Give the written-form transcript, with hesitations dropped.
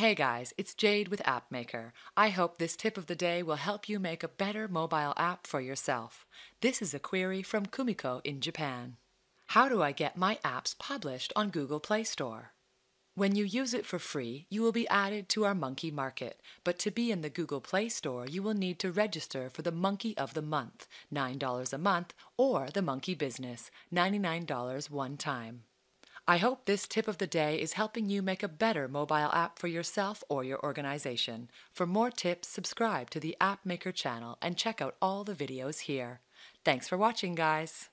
Hey guys, it's Jade with App Maker. I hope this tip of the day will help you make a better mobile app for yourself. This is a query from Kumiko in Japan. How do I get my apps published on Google Play Store? When you use it for free, you will be added to our Monkey Market, but to be in the Google Play Store, you will need to register for the Monkey of the Month, $9 a month, or the Monkey Business, $99 one time. I hope this tip of the day is helping you make a better mobile app for yourself or your organization. For more tips, subscribe to the App Maker channel and check out all the videos here. Thanks for watching, guys!